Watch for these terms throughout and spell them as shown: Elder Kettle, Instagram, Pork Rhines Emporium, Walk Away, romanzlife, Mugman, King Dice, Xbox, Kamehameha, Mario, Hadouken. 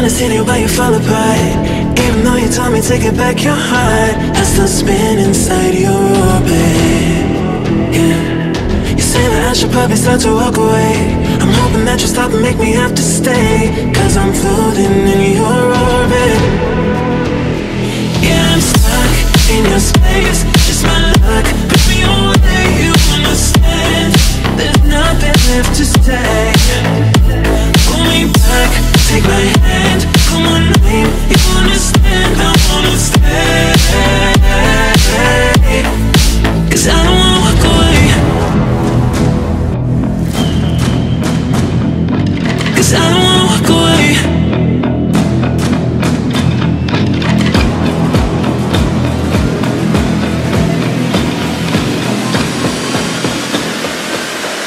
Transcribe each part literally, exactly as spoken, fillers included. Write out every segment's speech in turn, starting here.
wanna see you, but you fall apart. Even though you told me to get back your heart, I still spin inside your orbit. Yeah. You say that I should probably start to walk away. I'm hoping that you'll stop and make me have to stay, cause I'm floating in your orbit. Yeah, I'm stuck in your space. It's my luck, put me away, you understand. There's nothing left to say. Pull me back, take my hand, call my name, you understand. I wanna stay, cause I don't wanna walk away, cause I don't wanna walk away.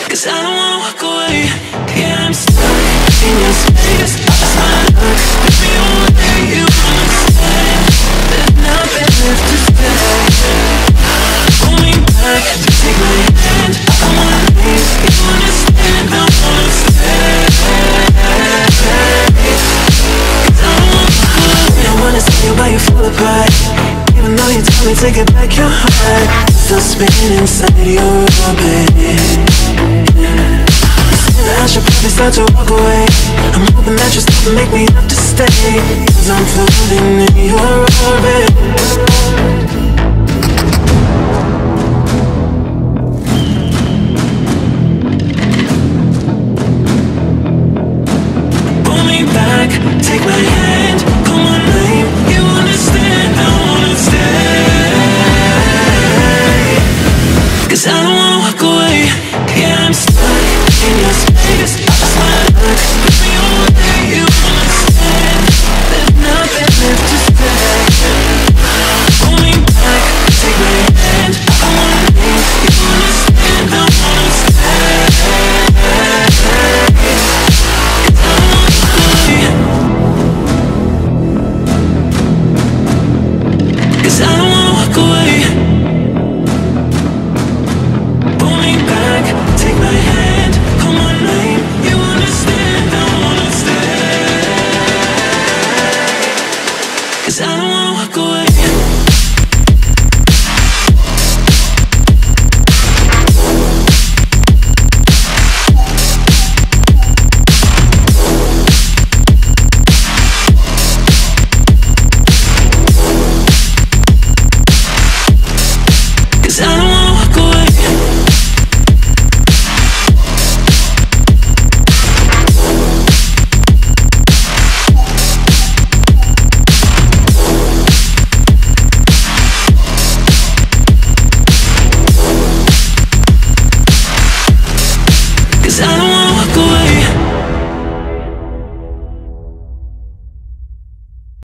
Cause I don't wanna walk away. Yeah, I'm stuck in your space. It's my luck, let me away, you understand. There's nothing left to say. Pull me back, take my hand, I wanna leave, you understand. I wanna stay, cause I don't wanna walk away. I wanna see you while you fall apart. Even though you told me to get back your heart, I'm still spinning inside your orbit. I should probably start to walk away. I'm hoping that you're still make me have to stay, cause I'm floating in your orbit.